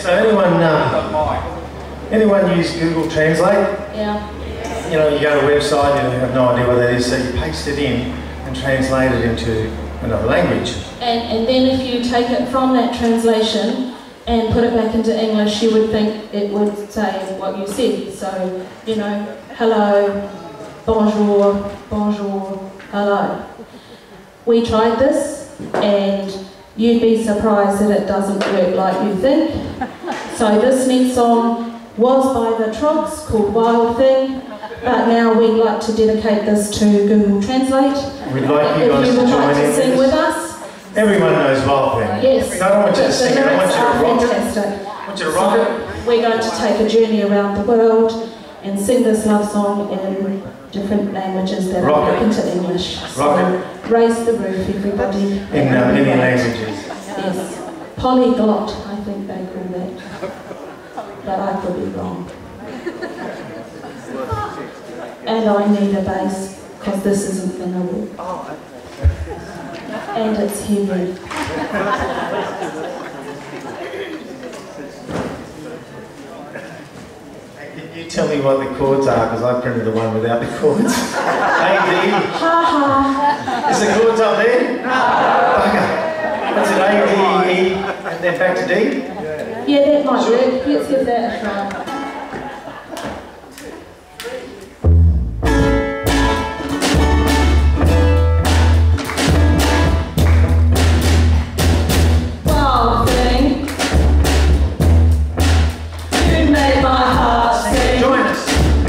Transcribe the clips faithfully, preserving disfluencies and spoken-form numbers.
So anyone, uh, anyone use Google Translate? Yeah. You know, you go to a website, you have no idea what that is, so you paste it in and translate it into another language. And, and then if you take it from that translation and put it back into English, you would think it would say what you said. So, you know, hello, bonjour, bonjour, hello. We tried this, and you'd be surprised that it doesn't work like you think. So this next song was by the Troggs, called Wild Thing, but now we'd like to dedicate this to Google Translate. We'd like you guys to join like to sing with us. Everyone knows Wild Thing. Yes. I don't want you to sing it, I want you to rock it. I want you to rock it. We're going to take a journey around the world and sing this love song in different languages that rock are broken to English. Rock it. So raise the roof, everybody. In uh, many languages. Yes. Polyglot, I think they call that. But I could be wrong. And I need a bass, because this isn't going to work. And it's heavy. You tell me what the chords are, because I printed the one without the chords. A, D. Is the chords up there? Okay. That's it, A, D, E, and then back to D? Yeah, yeah that might sure. work. Let's give that a try. I think I love you.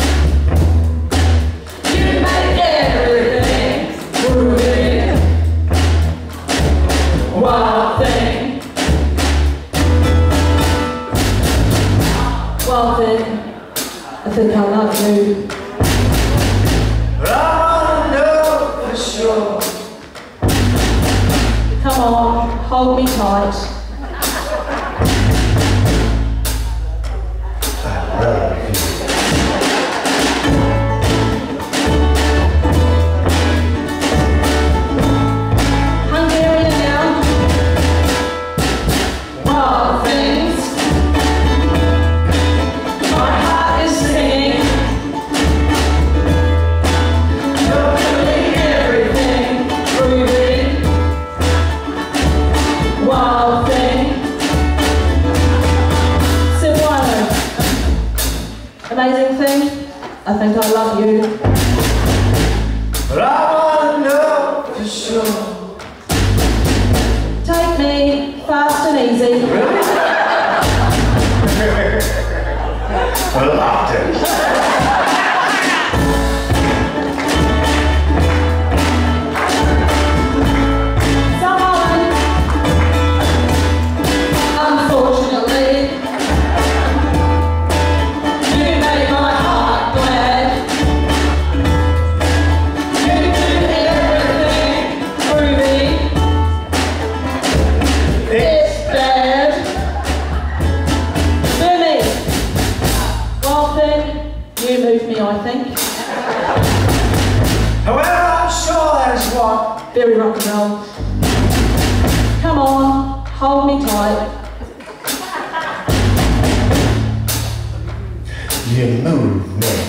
I know for sure. Come on, hold me tight. I love you. Amazing thing, I think I love you. But I wanna know for sure. Take me fast and easy. Really? I loved it. Very rock and roll. Come on, hold me tight. You move me.